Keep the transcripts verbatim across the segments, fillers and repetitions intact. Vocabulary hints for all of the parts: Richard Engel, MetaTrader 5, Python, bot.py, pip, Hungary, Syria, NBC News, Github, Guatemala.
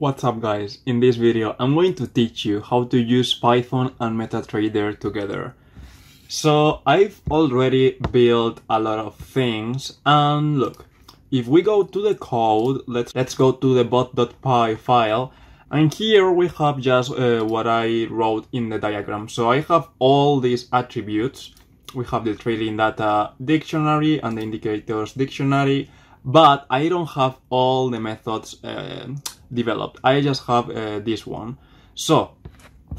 What's up guys, in this video I'm going to teach you how to use Python and MetaTrader together. So I've already built a lot of things, and look, if we go to the code, let's, let's go to the bot.py file, and here we have just uh, what I wrote in the diagram. So I have all these attributes, we have the trading data dictionary and the indicators dictionary, but I don't have all the methods uh, developed. I just have uh, this one. So,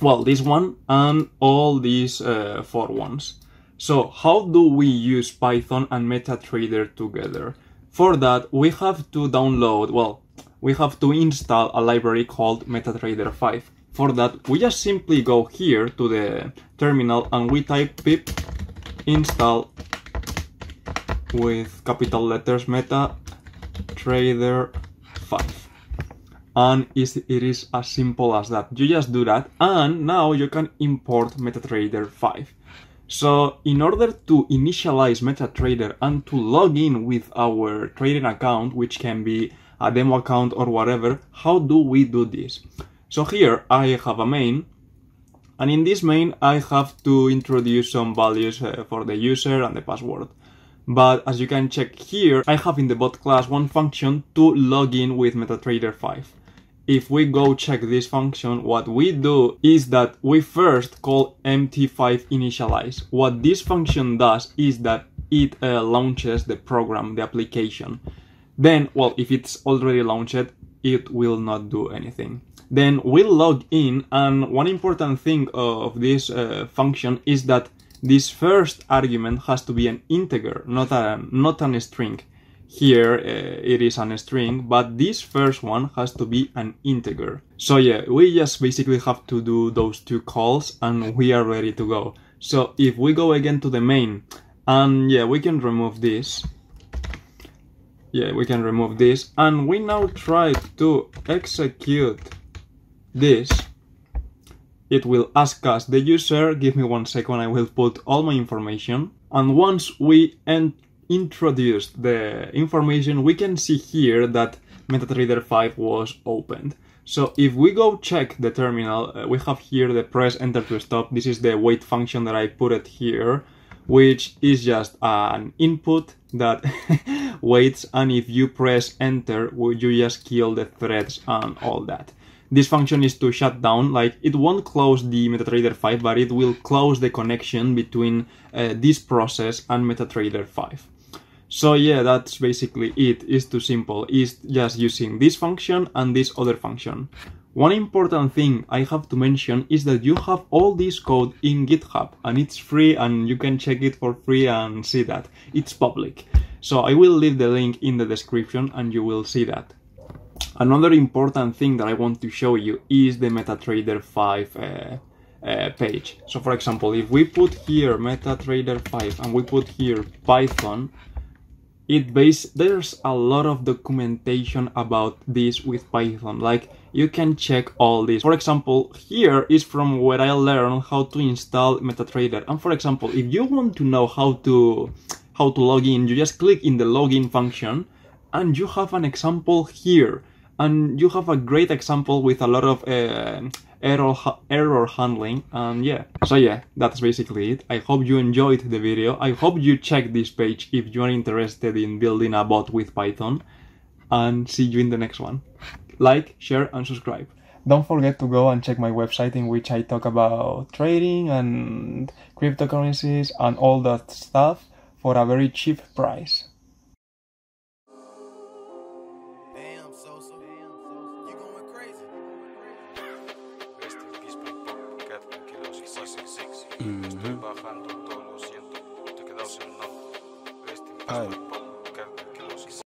well, this one and all these uh, four ones. So how do we use Python and MetaTrader together? For that, we have to download, well, we have to install a library called MetaTrader five. For that, we just simply go here to the terminal and we type pip install with capital letters MetaTrader five. And it is as simple as that. You just do that, and now you can import MetaTrader five. So in order to initialize MetaTrader and to log in with our trading account, which can be a demo account or whatever, how do we do this? So here I have a main, and in this main I have to introduce some values uh, for the user and the password. But as you can check here, I have in the bot class one function to log in with MetaTrader five. If we go check this function, what we do is that we first call M T five initialize. What this function does is that it uh, launches the program, the application. Then, well, if it's already launched, it will not do anything. Then we log in, and one important thing of this uh, function is that this first argument has to be an integer, not a not an string. Here uh, it is an string, but this first one has to be an integer. So yeah, we just basically have to do those two calls and we are ready to go. So if we go again to the main, and yeah, we can remove this. Yeah, we can remove this, and we now try to execute this. It will ask us the user, give me one second, I will put all my information. And once we introduce the information, we can see here that MetaTrader five was opened. So if we go check the terminal, uh, we have here the press enter to stop. This is the wait function that I put it here, which is just an input that waits, and if you press enter, you just kill the threads and all that. This function is to shut down, like it won't close the MetaTrader five, but it will close the connection between uh, this process and MetaTrader five. So yeah, that's basically it. It's too simple. It's just using this function and this other function. One important thing I have to mention is that you have all this code in GitHub, and it's free, and you can check it for free and see that. It's public. So I will leave the link in the description and you will see that. Another important thing that I want to show you is the MetaTrader five uh, uh, page. So for example, if we put here MetaTrader five and we put here Python, it base there's a lot of documentation about this with Python. Like you can check all this. For example, here is from where I learned how to install MetaTrader. And for example, if you want to know how to how to log in, you just click in the login function and you have an example here. And you have a great example with a lot of uh, error, error handling, and yeah. So yeah, that's basically it. I hope you enjoyed the video. I hope you check this page if you are interested in building a bot with Python. And see you in the next one. Like, share, and subscribe. Don't forget to go and check my website in which I talk about trading and cryptocurrencies and all that stuff for a very cheap price. Mm-hmm. Estoy bajando todo, lo siento, te he quedado sin nombre. Este mismo.